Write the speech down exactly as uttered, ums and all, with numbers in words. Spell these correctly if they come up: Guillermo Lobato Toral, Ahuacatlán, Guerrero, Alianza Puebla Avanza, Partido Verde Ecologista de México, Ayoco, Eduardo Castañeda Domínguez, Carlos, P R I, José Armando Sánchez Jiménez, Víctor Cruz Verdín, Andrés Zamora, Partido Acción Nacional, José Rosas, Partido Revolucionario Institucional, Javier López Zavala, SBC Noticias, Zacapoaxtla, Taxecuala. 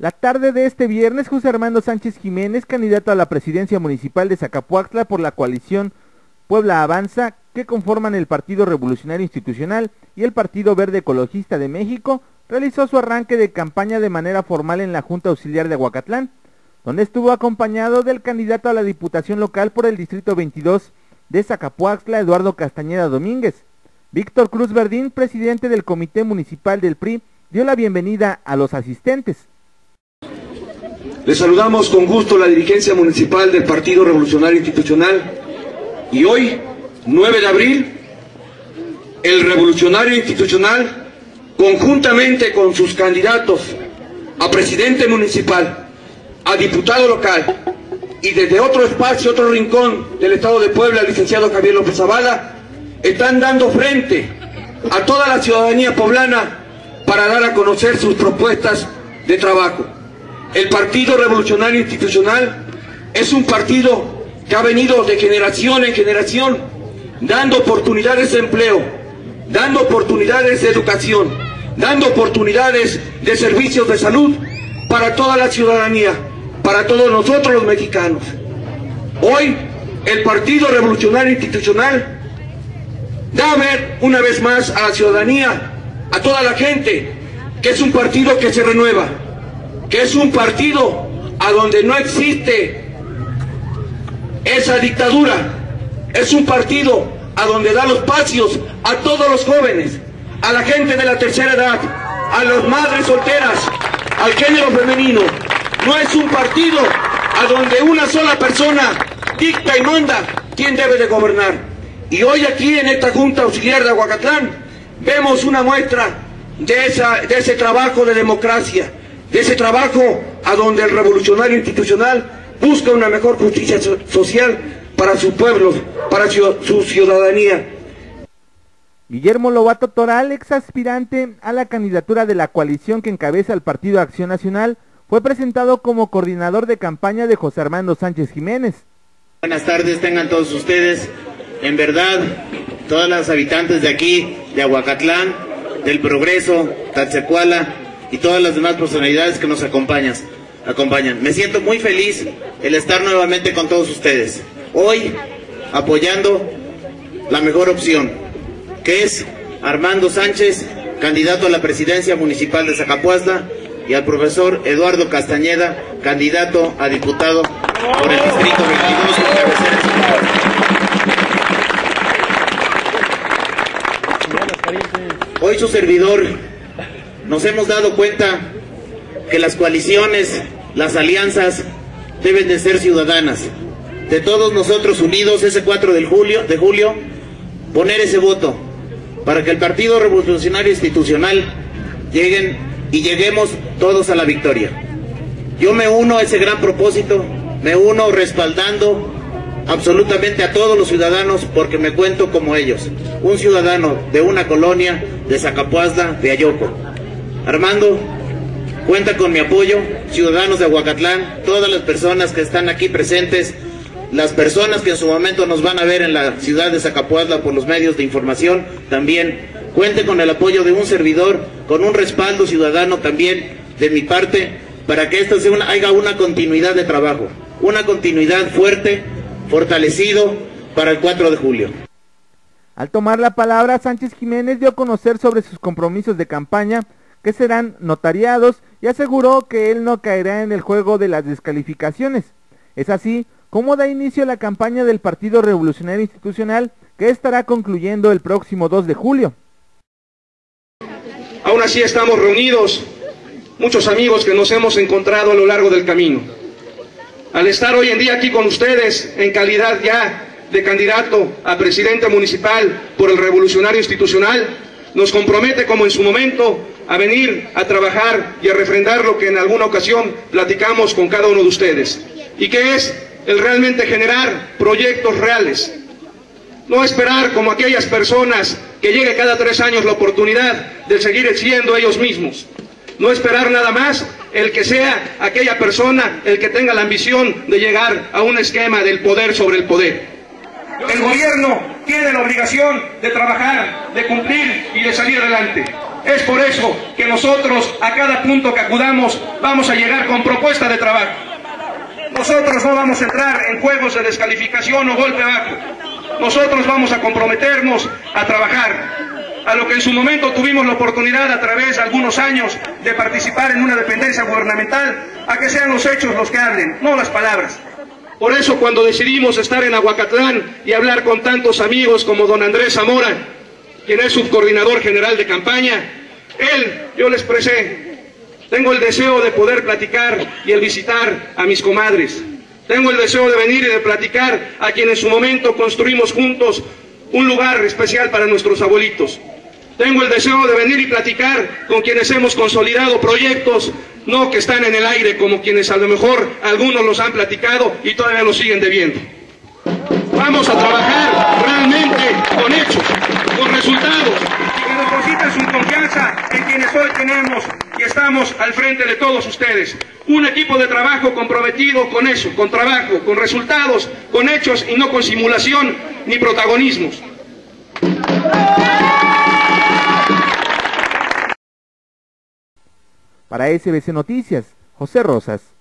La tarde de este viernes, José Armando Sánchez Jiménez, candidato a la presidencia municipal de Zacapoaxtla por la coalición Puebla Avanza, que conforman el Partido Revolucionario Institucional y el Partido Verde Ecologista de México, realizó su arranque de campaña de manera formal en la Junta Auxiliar de Ahuacatlán, donde estuvo acompañado del candidato a la Diputación Local por el Distrito veintidós de Zacapoaxtla, Eduardo Castañeda Domínguez. Víctor Cruz Verdín, presidente del Comité Municipal del P R I, dio la bienvenida a los asistentes. Les saludamos con gusto la dirigencia municipal del Partido Revolucionario Institucional y hoy, nueve de abril, el Revolucionario Institucional, conjuntamente con sus candidatos a presidente municipal, a diputado local y desde otro espacio, otro rincón del Estado de Puebla, el licenciado Javier López Zavala, están dando frente a toda la ciudadanía poblana para dar a conocer sus propuestas de trabajo. El Partido Revolucionario Institucional es un partido que ha venido de generación en generación dando oportunidades de empleo, dando oportunidades de educación, dando oportunidades de servicios de salud para toda la ciudadanía, para todos nosotros los mexicanos. Hoy, el Partido Revolucionario Institucional da a ver una vez más a la ciudadanía, a toda la gente, que es un partido que se renueva, que es un partido a donde no existe esa dictadura, es un partido a donde da los pasos a todos los jóvenes, a la gente de la tercera edad, a las madres solteras, al género femenino. No es un partido a donde una sola persona dicta y manda quién debe de gobernar. Y hoy aquí en esta Junta Auxiliar de Ahuacatlán vemos una muestra de, esa, de ese trabajo de democracia, de ese trabajo a donde el Revolucionario Institucional busca una mejor justicia so social para su pueblo, para su, su ciudadanía. Guillermo Lobato Toral, ex aspirante a la candidatura de la coalición que encabeza el Partido Acción Nacional, fue presentado como coordinador de campaña de José Armando Sánchez Jiménez. Buenas tardes tengan todos ustedes, en verdad, todas las habitantes de aquí, de Ahuacatlán, del Progreso, Taxecuala, y todas las demás personalidades que nos acompañan. acompañan. Me siento muy feliz el estar nuevamente con todos ustedes, hoy apoyando la mejor opción, que es Armando Sánchez, candidato a la presidencia municipal de Zacapoaxtla, y al profesor Eduardo Castañeda, candidato a diputado por el Distrito veintidós. Hoy su servidor, nos hemos dado cuenta que las coaliciones, las alianzas deben de ser ciudadanas. De todos nosotros unidos ese cuatro de julio, de julio, poner ese voto para que el Partido Revolucionario Institucional lleguen y lleguemos todos a la victoria. Yo me uno a ese gran propósito, me uno respaldando absolutamente a todos los ciudadanos porque me cuento como ellos, un ciudadano de una colonia de Zacapoaxtla, de Ayoco. Armando, cuenta con mi apoyo, ciudadanos de Ahuacatlán, todas las personas que están aquí presentes, las personas que en su momento nos van a ver en la ciudad de Zacapoaxtla por los medios de información, también cuente con el apoyo de un servidor, con un respaldo ciudadano también de mi parte, para que esto sea una, haya una continuidad de trabajo, una continuidad fuerte, fortalecido para el cuatro de julio. Al tomar la palabra, Sánchez Jiménez dio a conocer sobre sus compromisos de campaña, que serán notariados, y aseguró que él no caerá en el juego de las descalificaciones. Es así como da inicio la campaña del Partido Revolucionario Institucional, que estará concluyendo el próximo dos de julio. Aún así estamos reunidos, muchos amigos que nos hemos encontrado a lo largo del camino. Al estar hoy en día aquí con ustedes, en calidad ya de candidato a presidente municipal por el Revolucionario Institucional, nos compromete como en su momento a venir a trabajar y a refrendar lo que en alguna ocasión platicamos con cada uno de ustedes, y que es el realmente generar proyectos reales. No esperar como aquellas personas que llegue cada tres años la oportunidad de seguir siendo ellos mismos. No esperar nada más el que sea aquella persona el que tenga la ambición de llegar a un esquema del poder sobre el poder. El gobierno tiene la obligación de trabajar, de cumplir y de salir adelante. Es por eso que nosotros a cada punto que acudamos vamos a llegar con propuesta de trabajo. Nosotros no vamos a entrar en juegos de descalificación o golpe bajo. Nosotros vamos a comprometernos a trabajar. A lo que en su momento tuvimos la oportunidad a través de algunos años de participar en una dependencia gubernamental, a que sean los hechos los que hablen, no las palabras. Por eso cuando decidimos estar en Ahuacatlán y hablar con tantos amigos como don Andrés Zamora, quien es subcoordinador general de campaña, él, yo les expresé, tengo el deseo de poder platicar y el visitar a mis comadres. Tengo el deseo de venir y de platicar a quien en su momento construimos juntos un lugar especial para nuestros abuelitos. Tengo el deseo de venir y platicar con quienes hemos consolidado proyectos, no que están en el aire como quienes a lo mejor algunos los han platicado y todavía los siguen debiendo. Vamos a trabajar realmente con hechos, con resultados, y que depositen su confianza en quienes hoy tenemos y estamos al frente de todos ustedes. Un equipo de trabajo comprometido con eso, con trabajo, con resultados, con hechos y no con simulación ni protagonismos. Para S B C Noticias, José Rosas.